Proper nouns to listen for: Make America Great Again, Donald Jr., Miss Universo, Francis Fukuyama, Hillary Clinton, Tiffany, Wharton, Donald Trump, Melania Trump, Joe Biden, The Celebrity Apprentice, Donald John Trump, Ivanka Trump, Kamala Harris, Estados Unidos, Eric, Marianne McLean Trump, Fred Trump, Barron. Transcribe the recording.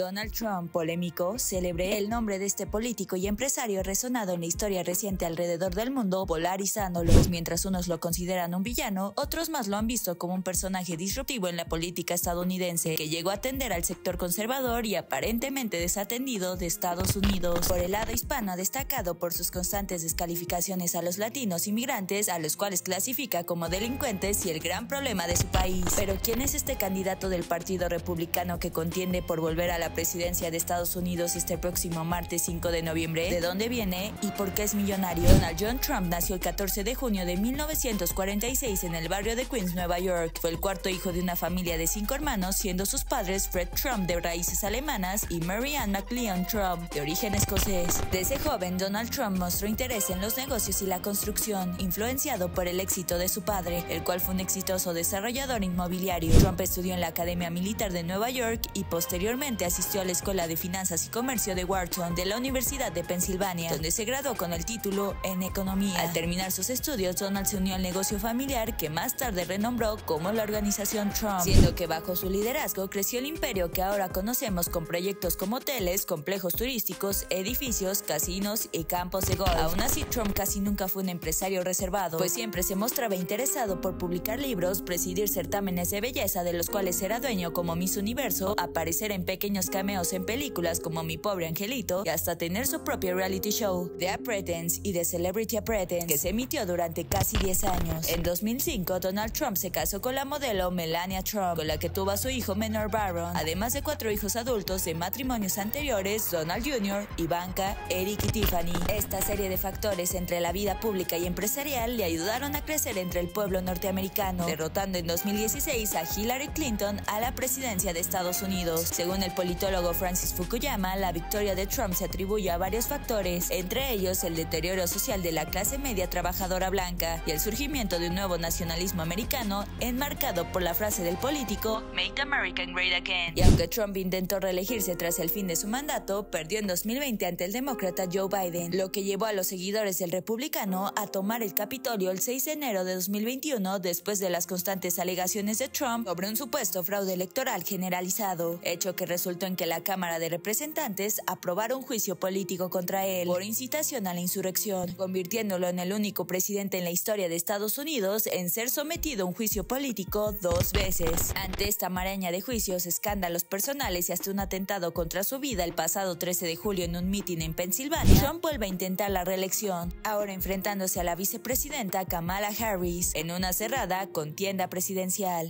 Donald Trump, polémico, célebre, el nombre de este político y empresario resonado en la historia reciente alrededor del mundo, polarizándolos. Mientras unos lo consideran un villano, otros más lo han visto como un personaje disruptivo en la política estadounidense, que llegó a atender al sector conservador y aparentemente desatendido de Estados Unidos. Por el lado hispano, ha destacado por sus constantes descalificaciones a los latinos inmigrantes, a los cuales clasifica como delincuentes y el gran problema de su país. Pero ¿quién es este candidato del Partido Republicano que contiende por volver a la presidencia de Estados Unidos este próximo martes 5 de noviembre? ¿De dónde viene y por qué es millonario? Donald John Trump nació el 14 de junio de 1946 en el barrio de Queens, Nueva York. Fue el cuarto hijo de una familia de 5 hermanos, siendo sus padres Fred Trump, de raíces alemanas, y Marianne McLean Trump, de origen escocés. Desde joven, Donald Trump mostró interés en los negocios y la construcción, influenciado por el éxito de su padre, el cual fue un exitoso desarrollador inmobiliario. Trump estudió en la Academia Militar de Nueva York y posteriormente asistió a la Escuela de Finanzas y Comercio de Wharton de la Universidad de Pensilvania, donde se graduó con el título en Economía. Al terminar sus estudios, Donald se unió al negocio familiar que más tarde renombró como la organización Trump, siendo que bajo su liderazgo creció el imperio que ahora conocemos, con proyectos como hoteles, complejos turísticos, edificios, casinos y campos de golf. Aún así, Trump casi nunca fue un empresario reservado, pues siempre se mostraba interesado por publicar libros, presidir certámenes de belleza de los cuales era dueño como Miss Universo, aparecer en pequeños cameos en películas como Mi Pobre Angelito y hasta tener su propio reality show, The Apprentice y The Celebrity Apprentice, que se emitió durante casi 10 años. En 2005, Donald Trump se casó con la modelo Melania Trump, con la que tuvo a su hijo menor Barron, además de 4 hijos adultos de matrimonios anteriores, Donald Jr., Ivanka, Eric y Tiffany. Esta serie de factores entre la vida pública y empresarial le ayudaron a crecer entre el pueblo norteamericano, derrotando en 2016 a Hillary Clinton a la presidencia de Estados Unidos. Según el politólogo Francis Fukuyama, la victoria de Trump se atribuye a varios factores, entre ellos el deterioro social de la clase media trabajadora blanca y el surgimiento de un nuevo nacionalismo americano enmarcado por la frase del político Make America Great Again. Y aunque Trump intentó reelegirse tras el fin de su mandato, perdió en 2020 ante el demócrata Joe Biden, lo que llevó a los seguidores del republicano a tomar el Capitolio el 6 de enero de 2021 después de las constantes alegaciones de Trump sobre un supuesto fraude electoral generalizado, hecho que resultó en que la Cámara de Representantes aprobara un juicio político contra él por incitación a la insurrección, convirtiéndolo en el único presidente en la historia de Estados Unidos en ser sometido a un juicio político 2 veces. Ante esta maraña de juicios, escándalos personales y hasta un atentado contra su vida el pasado 13 de julio en un mitin en Pensilvania, Trump vuelve a intentar la reelección, ahora enfrentándose a la vicepresidenta Kamala Harris en una cerrada contienda presidencial.